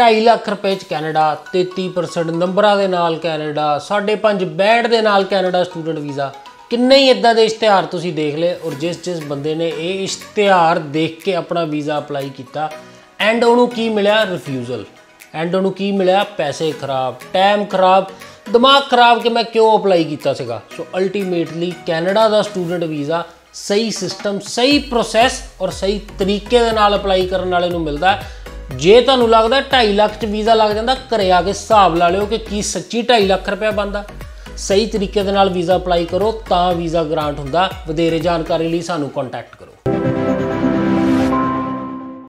ढाई लाख रुपए Canada 33% number के नाल कैनेडा 5.5 बैंड के नाल कैनेडा स्टूडेंट वीज़ा। किन्ने ही इदा के इश्तिहार तुसी देख ले और जिस बंदे ने ये इश्तिहार देख के अपना वीज़ा अप्लाई किया एंड उन्होंने की मिला रिफ्यूजल एंड उन्होंने की मिला पैसे खराब टाइम खराब दिमाग खराब कि मैं क्यों अप्लाई किया। सो अल्टीमेटली कैनेडा का स्टूडेंट वीज़ा सही सिस्टम सही प्रोसैस और सही तरीके के नाल अप्लाई करने वाले को मिलता है। जे तू लगता 2.5 लाख वीज़ा लग जाता घरे आके हिसाब ला लो कि सच्ची 2.5 लाख रुपया बनता। सही तरीके वीज़ा अप्लाई करो तो वीज़ा ग्रांट होंगे। वधेरे जानकारी लिए सूँ कॉन्टैक्ट करो।